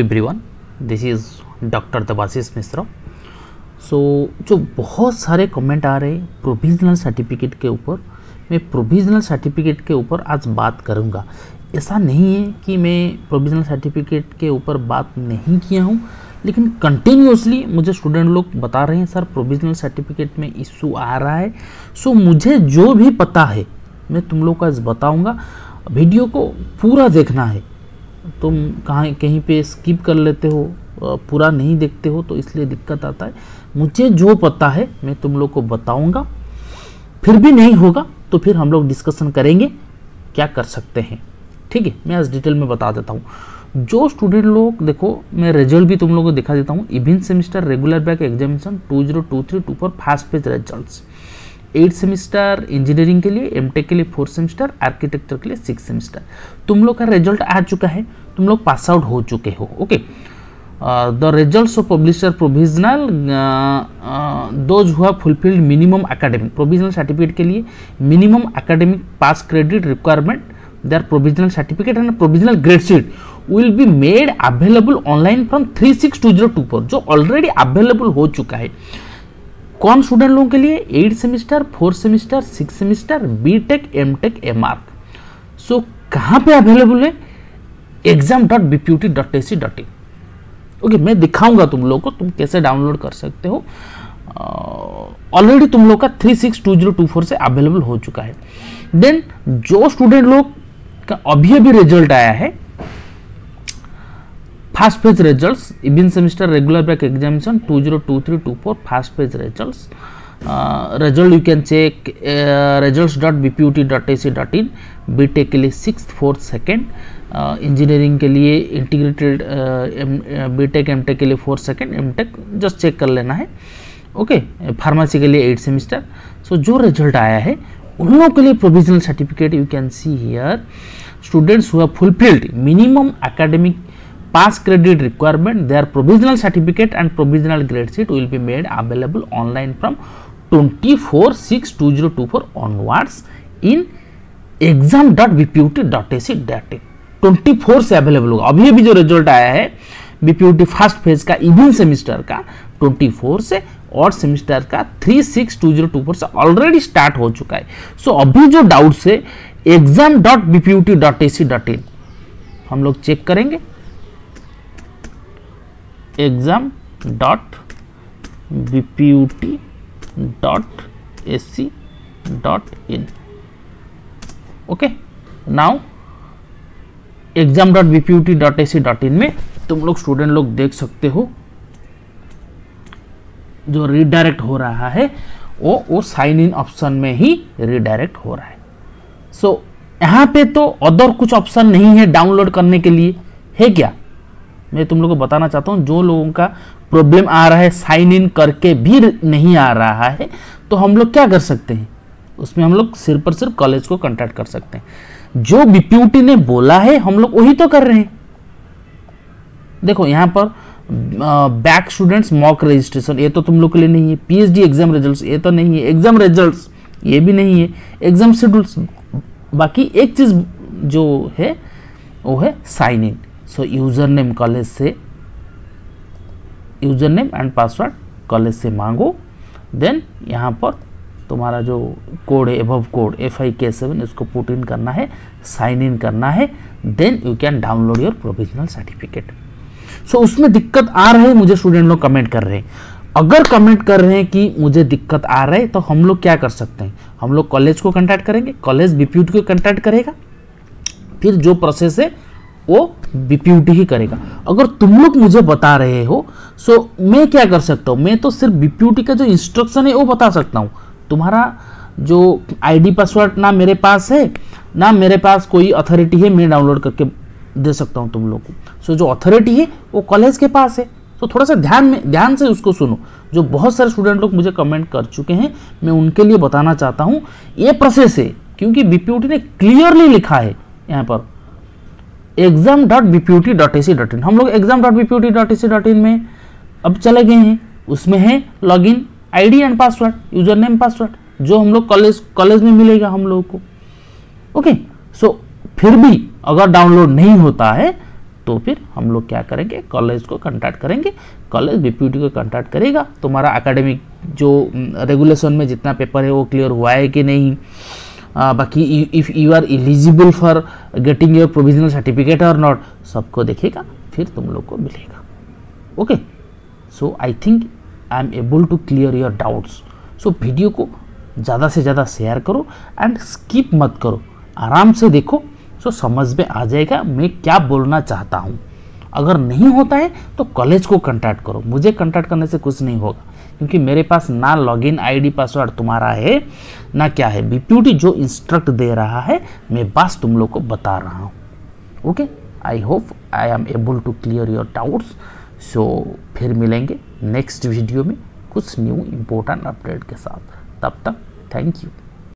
Everyone, this is doctor Debashish Mishra. So जो बहुत सारे कमेंट आ रहे हैं प्रोविजनल सर्टिफिकेट के ऊपर, मैं प्रोविजनल सर्टिफिकेट के ऊपर आज बात करूंगा। ऐसा नहीं है कि मैं प्रोविजनल सर्टिफिकेट के ऊपर बात नहीं किया हूं, लेकिन कंटिन्यूसली मुझे स्टूडेंट लोग बता रहे हैं सर प्रोविजनल सर्टिफिकेट में इशू आ रहा है। सो मुझे जो भी पता है मैं तुम लोग को आज बताऊँगा। वीडियो को पूरा देखना है, तुम कहीं पे स्किप कर लेते हो, पूरा नहीं देखते हो तो इसलिए दिक्कत आता है। मुझे जो पता है मैं तुम लोग को बताऊंगा, फिर भी नहीं होगा तो फिर हम लोग डिस्कशन करेंगे क्या कर सकते हैं। ठीक है, मैं आज डिटेल में बता देता हूँ। जो स्टूडेंट लोग देखो, मैं रिजल्ट भी तुम लोग को दिखा देता हूँ। Even semester regular back examination 2023-24 first page results. 8 semester engineering के लिए, एमटेक के लिए 4 सेमेस्टर, आर्किटेक्चर के लिए 6 सेमेस्टर। तुम लोग का रिजल्ट आ चुका है, तुम लोग पास आउट हो चुके हो। Okay, the results of publisher provisional those हुआ fulfilled minimum academic. Provisional certificate के लिए minimum academic pass credit requirement, there provisional certificate and provisional grade sheet will be made available online from 3/6/2024, जो already available हो चुका है। कौन student लोगों के लिए? 8 semester, 4 semester, 6 semester, BTech, MTech, MArch. So कहाँ पे अवेलेबल है? exam.bput.ac.in। ओके, मैं दिखाऊंगा तुम लोग को तुम कैसे डाउनलोड कर सकते हो। ऑलरेडी तुम लोग का 3/6/2024 से अवेलेबल हो चुका है। देन जो स्टूडेंट लोग का अभी अभी रिजल्ट आया है first page results, even semester regular back examination 2023-24 first page results. Result you can check results.bput.ac.in। BTech के लिए 6th, 4th, 2nd, इंजीनियरिंग के लिए इंटीग्रेटेड बीटेक एमटेक के लिए 4th, 2nd, MTech just check कर लेना है। ओके, फार्मेसी के लिए 8 सेमेस्टर। सो जो रिजल्ट आया है उन लोगों के लिए provisional certificate you can see here. Students हुआ fulfilled minimum academic pass credit requirement, their provisional certificate and provisional grade sheet will be made available online from 24/6/2024 onwards in exam.bput.ac.in। 24 से available होगा। अभी अभी जो रिजल्ट आया है BPUT first phase का even semester का 24 से, और सेमेस्टर का 3/6/2024 से ऑलरेडी स्टार्ट हो चुका है। सो अभी जो डाउट्स है exam.bput.ac.in हम लोग चेक करेंगे। exam.bput.ac.in। ओके, नाउ exam.bput.ac.in में तुम लोग स्टूडेंट लोग देख सकते हो जो रीडायरेक्ट हो रहा है वो साइन इन ऑप्शन में ही रीडायरेक्ट हो रहा है। सो यहाँ पे तो अदर कुछ ऑप्शन नहीं है डाउनलोड करने के लिए, है क्या? मैं तुम लोगों को बताना चाहता हूँ जो लोगों का प्रॉब्लम आ रहा है साइन इन करके भी नहीं आ रहा है, तो हम लोग क्या कर सकते हैं उसमें? हम लोग सिर्फ और सिर्फ कॉलेज को कॉन्टैक्ट कर सकते हैं। जो बीपीयूटी ने बोला है हम लोग वही तो कर रहे हैं। देखो यहाँ पर बैक स्टूडेंट्स मॉक रजिस्ट्रेशन, ये तो तुम लोग के लिए नहीं है। पीएचडी एग्जाम रिजल्ट, ये तो नहीं है। एग्जाम रिजल्ट, ये भी नहीं है। एग्जाम शेड्यूल्स, बाकी एक चीज़ जो है वो है sign in. So user name college से, user name and password college से मांगो। देन यहाँ पर तुम्हारा जो कोड है एबव कोड FIK7, इसको पुट इन करना है, साइन इन करना है, then you can download your provisional certificate. So उसमें दिक्कत आ रही है मुझे, स्टूडेंट लोग कमेंट कर रहे हैं। अगर कमेंट कर रहे हैं कि मुझे दिक्कत आ रही है तो हम लोग क्या कर सकते हैं? हम लोग कॉलेज को कॉन्टैक्ट करेंगे, कॉलेज बीपीयूटी को कॉन्टैक्ट करेगा, फिर जो प्रोसेस है वो बीपीयूटी ही करेगा। अगर तुम लोग मुझे बता रहे हो सो मैं क्या कर सकता हूँ? मैं तो सिर्फ बीपीयूटी का जो इंस्ट्रक्शन है वो बता सकता हूँ। तुम्हारा जो आईडी पासवर्ड ना मेरे पास है, ना मेरे पास कोई अथॉरिटी है मैं डाउनलोड करके दे सकता हूँ तुम लोग को। सो जो अथॉरिटी है वो कॉलेज के पास है। सो थोड़ा सा ध्यान से उसको सुनो। जो बहुत सारे स्टूडेंट लोग मुझे कमेंट कर चुके हैं, मैं उनके लिए बताना चाहता हूँ ये प्रोसेस है, क्योंकि बीपीयूटी ने क्लियरली लिखा है यहाँ पर exam.bput.ac.in। हम लोग exam.bput.ac.in में अब चले गए हैं। उसमें है login ID and password, user name password, जो हम लोग कॉलेज में मिलेगा हम लोगों को। ओके, सो फिर भी अगर डाउनलोड नहीं होता है तो फिर हम लोग क्या करेंगे, कॉलेज को कांटेक्ट करेंगे, कॉलेज बीपीयूटी को कांटेक्ट करेगा। तुम्हारा एकेडमिक जो रेगुलेशन में जितना पेपर है वो क्लियर हुआ है कि नहीं, बाकी if you are eligible for getting your provisional certificate और नॉट, सबको देखेगा, फिर तुम लोग को मिलेगा। Okay, so I think I am able to clear your doubts. So video को ज़्यादा से ज़्यादा शेयर करो एंड स्किप मत करो, आराम से देखो, सो समझ में आ जाएगा मैं क्या बोलना चाहता हूँ। अगर नहीं होता है तो कॉलेज को कांटेक्ट करो, मुझे कांटेक्ट करने से कुछ नहीं होगा, क्योंकि मेरे पास ना लॉगिन आईडी पासवर्ड तुम्हारा है ना क्या है। बीपीयूटी जो इंस्ट्रक्ट दे रहा है मैं बस तुम लोग को बता रहा हूँ। Okay, I hope I am able to clear your doubts. So फिर मिलेंगे नेक्स्ट वीडियो में कुछ न्यू इम्पोर्टेंट अपडेट के साथ। तब तक थैंक यू।